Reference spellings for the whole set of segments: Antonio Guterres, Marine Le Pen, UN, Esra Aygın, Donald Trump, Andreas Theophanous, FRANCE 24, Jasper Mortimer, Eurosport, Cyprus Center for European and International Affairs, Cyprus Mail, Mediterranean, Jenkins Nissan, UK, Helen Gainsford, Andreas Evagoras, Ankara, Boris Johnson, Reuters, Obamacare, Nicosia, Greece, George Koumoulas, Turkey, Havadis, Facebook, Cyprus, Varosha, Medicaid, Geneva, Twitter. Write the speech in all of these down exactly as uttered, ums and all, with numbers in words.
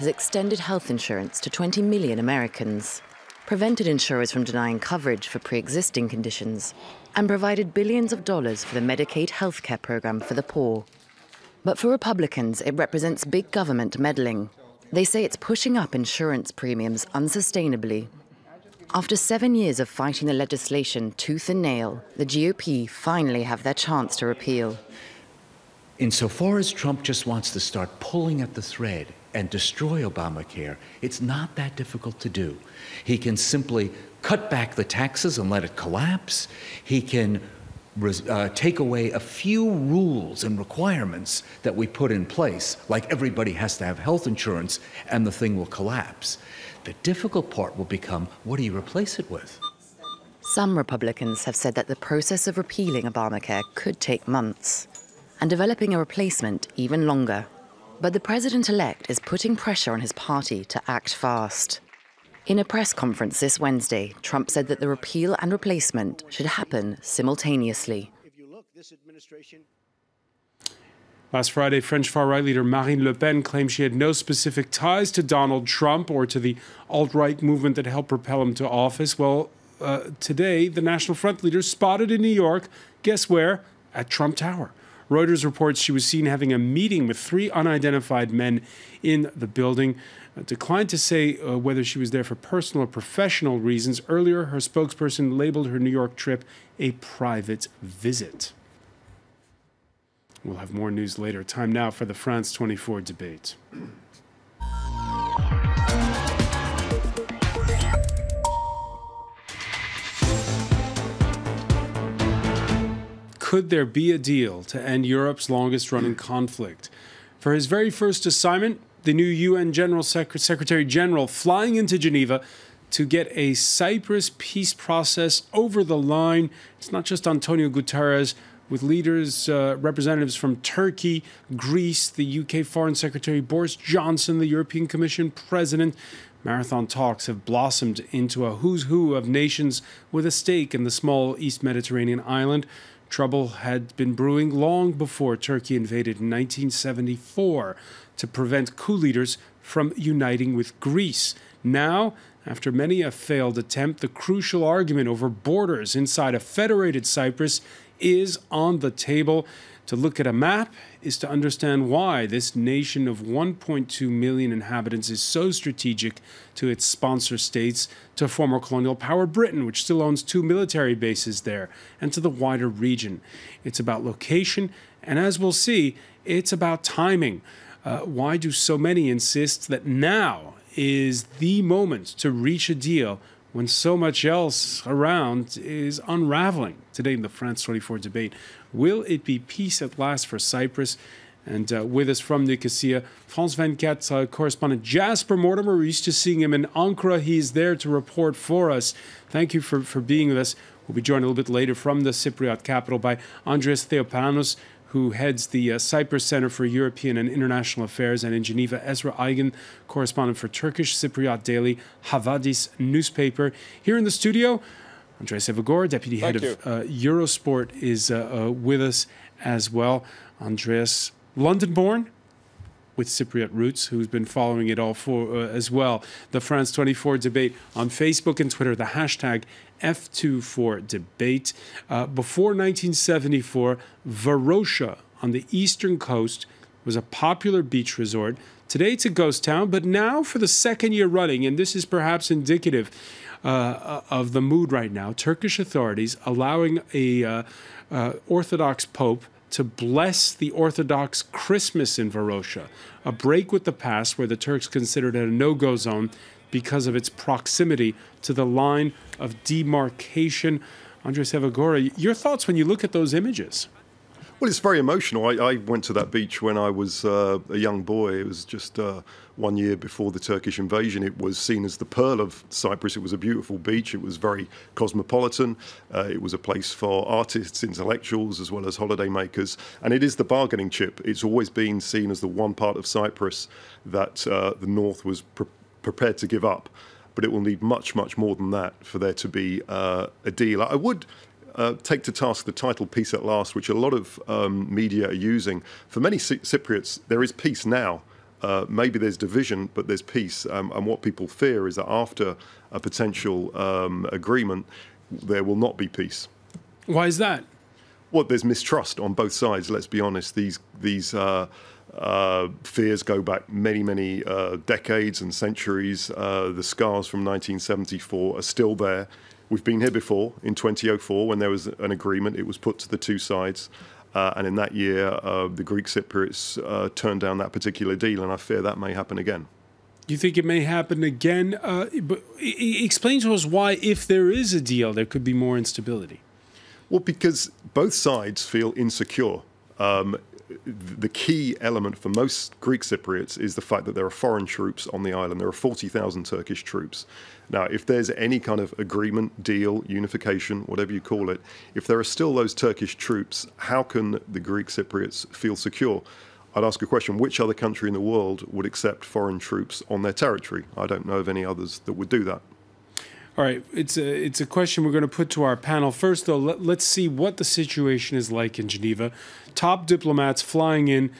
has extended health insurance to twenty million Americans, prevented insurers from denying coverage for pre-existing conditions, and provided billions of dollars for the Medicaid healthcare program for the poor. But for Republicans, it represents big government meddling. They say it's pushing up insurance premiums unsustainably. After seven years of fighting the legislation tooth and nail, the G O P finally have their chance to repeal. Insofar as Trump just wants to start pulling at the thread and destroy Obamacare, it's not that difficult to do. He can simply cut back the taxes and let it collapse. He can uh, take away a few rules and requirements that we put in place, like everybody has to have health insurance, and the thing will collapse. The difficult part will become, what do you replace it with? Some Republicans have said that the process of repealing Obamacare could take months, and developing a replacement even longer. But the president-elect is putting pressure on his party to act fast. In a press conference this Wednesday, Trump said that the repeal and replacement should happen simultaneously. If you look, this administration... Last Friday, French far-right leader Marine Le Pen claimed she had no specific ties to Donald Trump or to the alt-right movement that helped propel him to office. Well, uh, today, the National Front leader spotted in New York, guess where? At Trump Tower. Reuters reports she was seen having a meeting with three unidentified men in the building. Uh, declined to say uh, whether she was there for personal or professional reasons. Earlier, her spokesperson labeled her New York trip a private visit. We'll have more news later. Time now for the France twenty-four debate. Could there be a deal to end Europe's longest-running conflict? For his very first assignment, the new U N General Sec- Secretary General flying into Geneva to get a Cyprus peace process over the line. It's not just Antonio Guterres, with leaders, uh, representatives from Turkey, Greece, the U K Foreign Secretary Boris Johnson, the European Commission President. Marathon talks have blossomed into a who's who of nations with a stake in the small East Mediterranean island. Trouble had been brewing long before Turkey invaded in nineteen seventy-four to prevent coup leaders from uniting with Greece. Now, after many a failed attempt, the crucial argument over borders inside a federated Cyprus is on the table. To look at a map is to understand why this nation of one point two million inhabitants is so strategic to its sponsor states, to former colonial power Britain, which still owns two military bases there, and to the wider region. It's about location, and as we'll see, it's about timing. Uh, why do so many insist that now is the moment to reach a deal when so much else around is unraveling? Today in the France twenty-four debate, will it be peace at last for Cyprus? And uh, with us from Nicosia, France twenty-four uh, correspondent Jasper Mortimer. We're used to seeing him in Ankara. He's there to report for us. Thank you for, for being with us. We'll be joined a little bit later from the Cypriot capital by Andreas Theophanous, who heads the uh, Cyprus Center for European and International Affairs, and in Geneva, Esra Aygın, correspondent for Turkish Cypriot daily Havadis newspaper. Here in the studio, Andreas Evagoras, deputy Thank head you. of uh, Eurosport, is uh, uh, with us as well. Andreas, London-born with Cypriot roots, who's been following it all for uh, as well. The France twenty-four debate on Facebook and Twitter, the hashtag F twenty-four debate. Uh, before nineteen seventy-four, Varosha on the eastern coast was a popular beach resort. Today it's a ghost town, but now for the second year running, and this is perhaps indicative uh, of the mood right now, Turkish authorities allowing a uh, uh, Orthodox Pope to bless the Orthodox Christmas in Varosha, a break with the past where the Turks considered it a no-go zone because of its proximity to the line of demarcation. Andreas Evagoras, your thoughts when you look at those images? Well, it's very emotional. I, I went to that beach when I was uh, a young boy. It was just uh, one year before the Turkish invasion. It was seen as the pearl of Cyprus. It was a beautiful beach. It was very cosmopolitan. Uh, it was a place for artists, intellectuals, as well as holidaymakers. And it is the bargaining chip. It's always been seen as the one part of Cyprus that uh, the North was pre prepared to give up. But it will need much, much more than that for there to be uh, a deal. I would... Uh, take to task the title "Peace at Last," which a lot of um, media are using. For many Cypriots, there is peace now. uh, maybe there's division, but there's peace. Um, and what people fear is that after a potential um, agreement, there will not be peace. Why is that? Well, there's mistrust on both sides, let's be honest. These, these uh, uh, fears go back many, many uh, decades and centuries. Uh, the scars from nineteen seventy-four are still there. We've been here before. In twenty oh four, when there was an agreement, it was put to the two sides. Uh, and in that year, uh, the Greek Cypriots uh, turned down that particular deal, and I fear that may happen again. You think it may happen again? Uh, but explain to us why, if there is a deal, there could be more instability. Well, because both sides feel insecure. Um, the key element for most Greek Cypriots is the fact that there are foreign troops on the island. There are forty thousand Turkish troops. Now, if there's any kind of agreement, deal, unification, whatever you call it, if there are still those Turkish troops, how can the Greek Cypriots feel secure? I'd ask a question, which other country in the world would accept foreign troops on their territory? I don't know of any others that would do that. All right, it's a, it's a question we're going to put to our panel. First, though, let, let's see what the situation is like in Geneva. Top diplomats flying in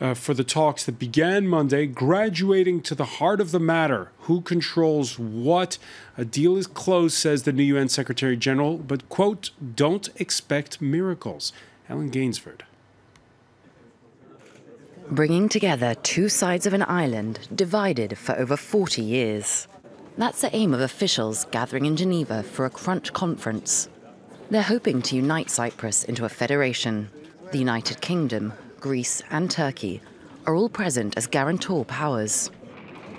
uh, for the talks that began Monday, graduating to the heart of the matter. Who controls what? A deal is close, says the new U N Secretary General, but, quote, don't expect miracles. Helen Gainsford. Bringing together two sides of an island divided for over forty years. That's the aim of officials gathering in Geneva for a crunch conference. They're hoping to unite Cyprus into a federation. The United Kingdom, Greece and Turkey are all present as guarantor powers.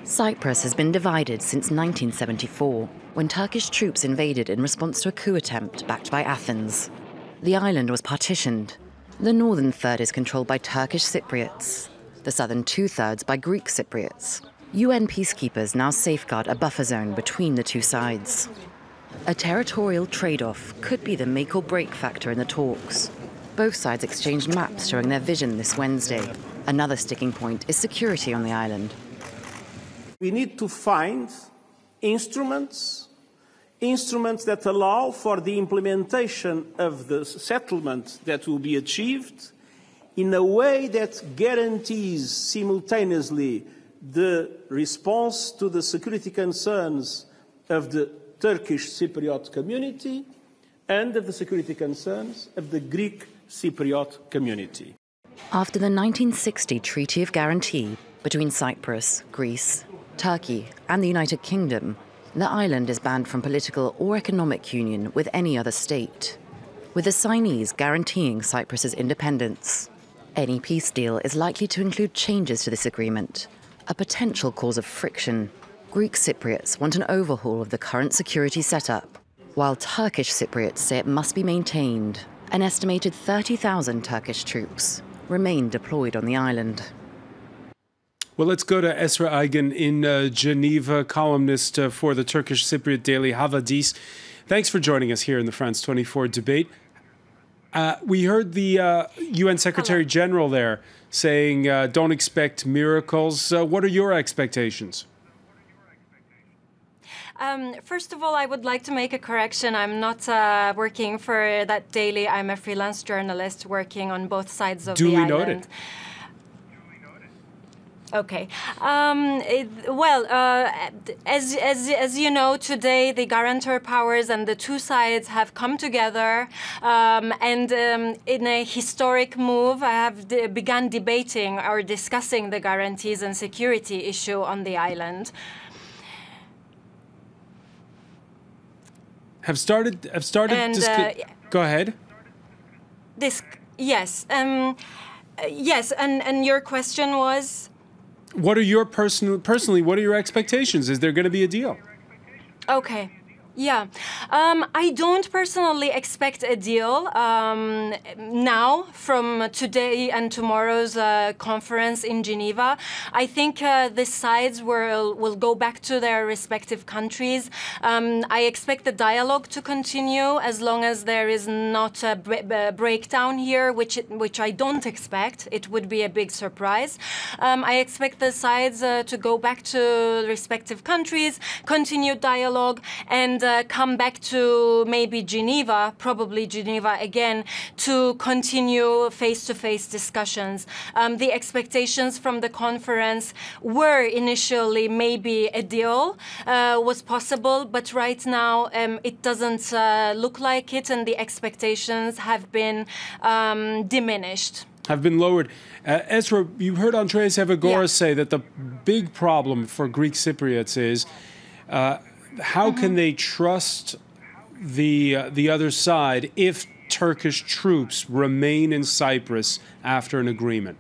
Cyprus has been divided since nineteen seventy-four, when Turkish troops invaded in response to a coup attempt backed by Athens. The island was partitioned. The northern third is controlled by Turkish Cypriots, the southern two-thirds by Greek Cypriots. U N peacekeepers now safeguard a buffer zone between the two sides. A territorial trade-off could be the make-or-break factor in the talks. Both sides exchanged maps showing their vision this Wednesday. Another sticking point is security on the island. We need to find instruments, instruments that allow for the implementation of the settlement that will be achieved in a way that guarantees simultaneously the response to the security concerns of the Turkish Cypriot community and of the security concerns of the Greek Cypriot community. After the nineteen sixty Treaty of Guarantee between Cyprus, Greece, Turkey and the United Kingdom, the island is banned from political or economic union with any other state, with the signees guaranteeing Cyprus's independence. Any peace deal is likely to include changes to this agreement, a potential cause of friction. Greek Cypriots want an overhaul of the current security setup, while Turkish Cypriots say it must be maintained. An estimated thirty thousand Turkish troops remain deployed on the island. Well, let's go to Esra Aygın in uh, Geneva, columnist uh, for the Turkish Cypriot daily Havadis. Thanks for joining us here in the France twenty-four debate. Uh, we heard the uh, U N Secretary General there saying, uh, don't expect miracles. Uh, what are your expectations? Um, first of all, I would like to make a correction. I'm not uh, working for that daily. I'm a freelance journalist working on both sides of the island. Duly noted. Okay. Um, it, well, uh, as, as, as you know, today the guarantor powers and the two sides have come together um, and um, in a historic move, I have de- begun debating or discussing the guarantees and security issue on the island. Have started, have started, and, uh, go ahead. This, yes, um, yes, and, and your question was? What are your personal, personally, what are your expectations? Is there going to be a deal? Okay. Yeah. Um, I don't personally expect a deal um, now from today and tomorrow's uh, conference in Geneva. I think uh, the sides will, will go back to their respective countries. Um, I expect the dialogue to continue as long as there is not a b b breakdown here, which, it, which I don't expect. It would be a big surprise. Um, I expect the sides uh, to go back to respective countries, continue dialogue, and uh, uh, come back to maybe Geneva, probably Geneva again, to continue face-to-face discussions. Um, the expectations from the conference were initially maybe a deal uh, was possible, but right now um, it doesn't uh, look like it, and the expectations have been um, diminished. Have been lowered. Uh, Esra, you heard Andreas Evagoras yeah. say that the big problem for Greek Cypriots is uh, how mm-hmm. can they trust the, uh, the other side if Turkish troops remain in Cyprus after an agreement?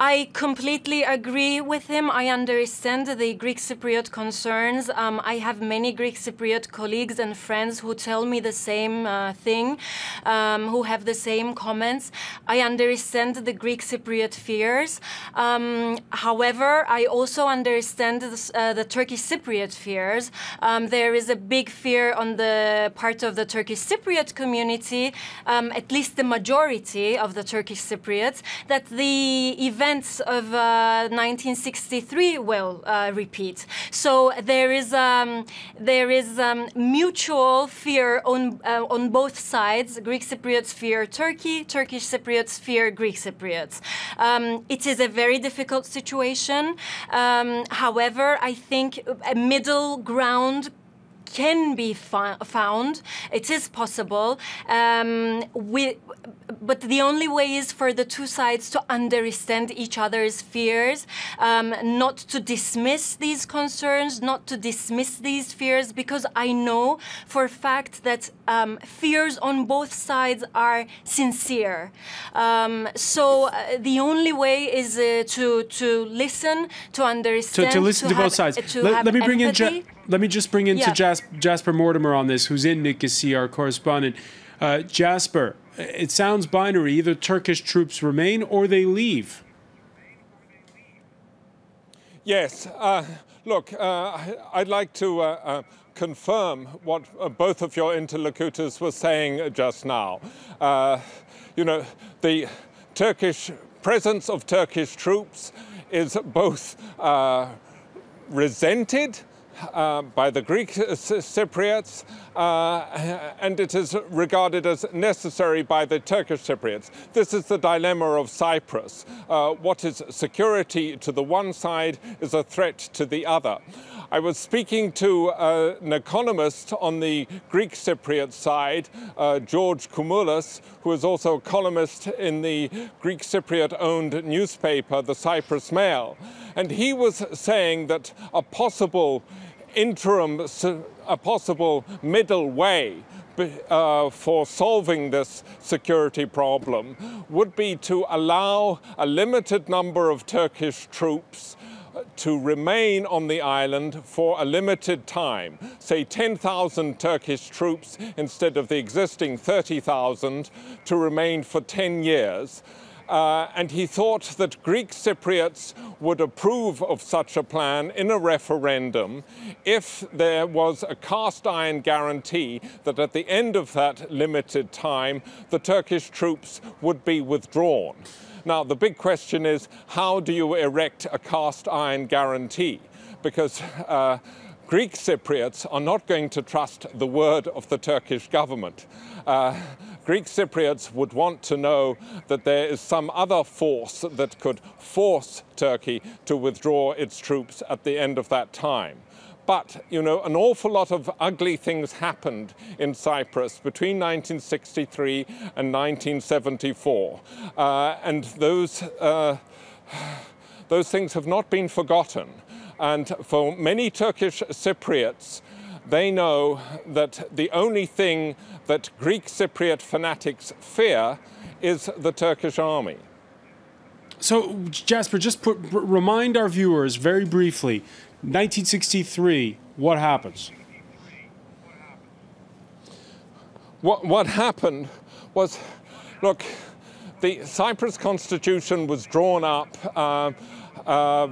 I completely agree with him. I understand the Greek Cypriot concerns. Um, I have many Greek Cypriot colleagues and friends who tell me the same uh, thing, um, who have the same comments. I understand the Greek Cypriot fears. Um, however, I also understand this, uh, the Turkish Cypriot fears. Um, there is a big fear on the part of the Turkish Cypriot community, um, at least the majority of the Turkish Cypriots, that the event of uh, nineteen sixty-three will uh, repeat. So there is um, there is um, mutual fear on uh, on both sides. Greek Cypriots fear Turkey. Turkish Cypriots fear Greek Cypriots. Um, it is a very difficult situation. Um, however, I think a middle ground can be found. It is possible. Um, we, but the only way is for the two sides to understand each other's fears, um, not to dismiss these concerns, not to dismiss these fears, because I know for a fact that um, fears on both sides are sincere. Um, so uh, the only way is uh, to to listen, to understand, to, to listen to, to have, both sides. Uh, to let, let me bring empathy. in. Ja Let me just bring into yeah. Jas Jasper Mortimer on this, who's in Nicosia, our correspondent. Uh, Jasper, it sounds binary. Either Turkish troops remain or they leave. Yes. Uh, look, uh, I'd like to uh, uh, confirm what uh, both of your interlocutors were saying just now. Uh, you know, the Turkish presence of Turkish troops is both uh, resented Uh, by the Greek Cypriots, uh, and it is regarded as necessary by the Turkish Cypriots. This is the dilemma of Cyprus. Uh, what is security to the one side is a threat to the other. I was speaking to uh, an economist on the Greek Cypriot side, uh, George Koumoulas, who is also a columnist in the Greek Cypriot-owned newspaper, the Cyprus Mail. And he was saying that a possible interim, a possible middle way uh, for solving this security problem would be to allow a limited number of Turkish troops to remain on the island for a limited time, say ten thousand Turkish troops instead of the existing thirty thousand, to remain for ten years. Uh, and he thought that Greek Cypriots would approve of such a plan in a referendum if there was a cast-iron guarantee that at the end of that limited time, the Turkish troops would be withdrawn. Now, the big question is, how do you erect a cast-iron guarantee? Because uh, Greek Cypriots are not going to trust the word of the Turkish government. Uh, Greek Cypriots would want to know that there is some other force that could force Turkey to withdraw its troops at the end of that time. But, you know, an awful lot of ugly things happened in Cyprus between nineteen sixty-three and nineteen seventy-four. Uh, and those, uh, those things have not been forgotten. And for many Turkish Cypriots, they know that the only thing that Greek Cypriot fanatics fear is the Turkish army. So, Jasper, just put, remind our viewers very briefly, nineteen sixty-three, what happens? What, what happened was, look, the Cyprus Constitution was drawn up uh, uh,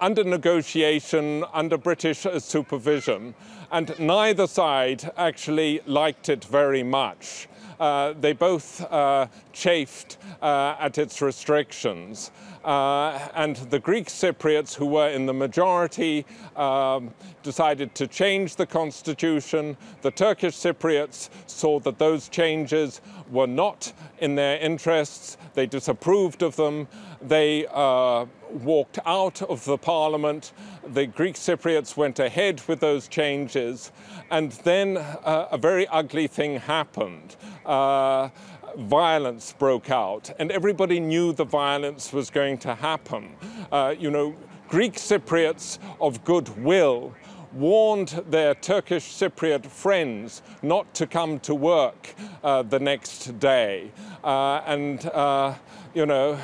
under negotiation, under British supervision, and neither side actually liked it very much. Uh, they both uh, chafed uh, at its restrictions. uh, and the Greek Cypriots, who were in the majority, um, decided to change the constitution. The Turkish Cypriots saw that those changes were not in their interests. They disapproved of them. They uh, walked out of the parliament. The Greek Cypriots went ahead with those changes. And then uh, a very ugly thing happened. Uh, violence broke out, and everybody knew the violence was going to happen. Uh, you know, Greek Cypriots of goodwill warned their Turkish Cypriot friends not to come to work uh, the next day. Uh, and, uh, you know,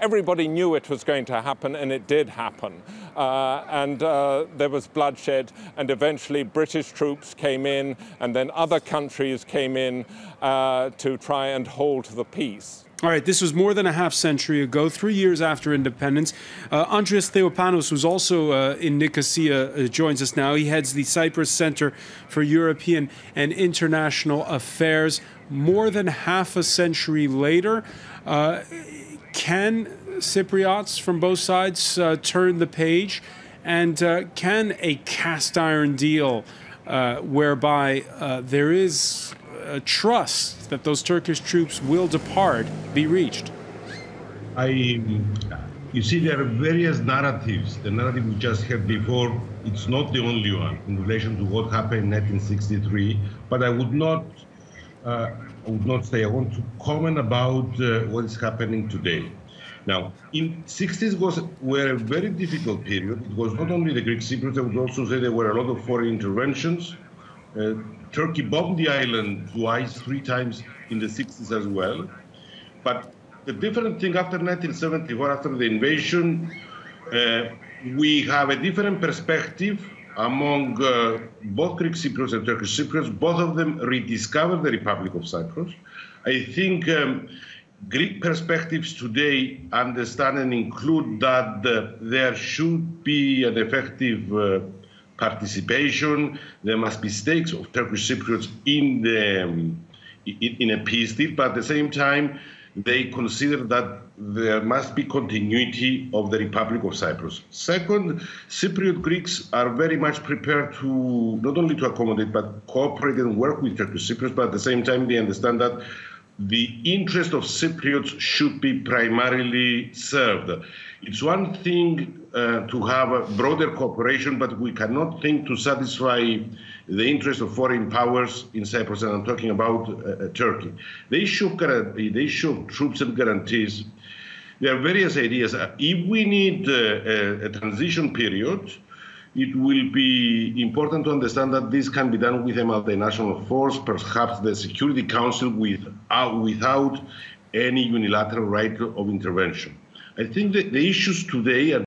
everybody knew it was going to happen, and it did happen. Uh, and uh, there was bloodshed, and eventually British troops came in, and then other countries came in uh, to try and hold the peace. All right, this was more than a half century ago, three years after independence. Uh, Andreas Theophanous, who's also uh, in Nicosia, uh, joins us now. He heads the Cyprus Center for European and International Affairs. More than half a century later, uh, can Cypriots from both sides uh, turn the page? And uh, can a cast-iron deal uh, whereby uh, there is a trust that those Turkish troops will depart be reached? I, you see, there are various narratives. The narrative we just had before, it's not the only one in relation to what happened in nineteen sixty-three. But I would not, uh, I would not say I want to comment about uh, what is happening today. Now, in sixties was were a very difficult period. It was not only the Greek Cypriots. I would also say there were a lot of foreign interventions. Uh, Turkey bombed the island twice, three times in the sixties as well. But the different thing after nineteen seventy-four, after the invasion, uh, we have a different perspective among uh, both Greek Cypriots and Turkish Cypriots. Both of them rediscovered the Republic of Cyprus. I think um, Greek perspectives today understand and include that uh, there should be an effective uh, participation. There must be stakes of Turkish Cypriots in the um, in, in a peace deal, but at the same time, they consider that there must be continuity of the Republic of Cyprus. Second, Cypriot Greeks are very much prepared to not only to accommodate but cooperate and work with Turkish Cypriots, but at the same time, they understand that the interest of Cypriots should be primarily served. It's one thing uh, to have a broader cooperation, but we cannot think to satisfy the interest of foreign powers in Cyprus, and I'm talking about uh, Turkey. The issue of, the issue of troops and guarantees, there are various ideas. If we need uh, a, a transition period, it will be important to understand that this can be done with a multinational force, perhaps the Security Council, without, without any unilateral right of intervention. I think that the issues today are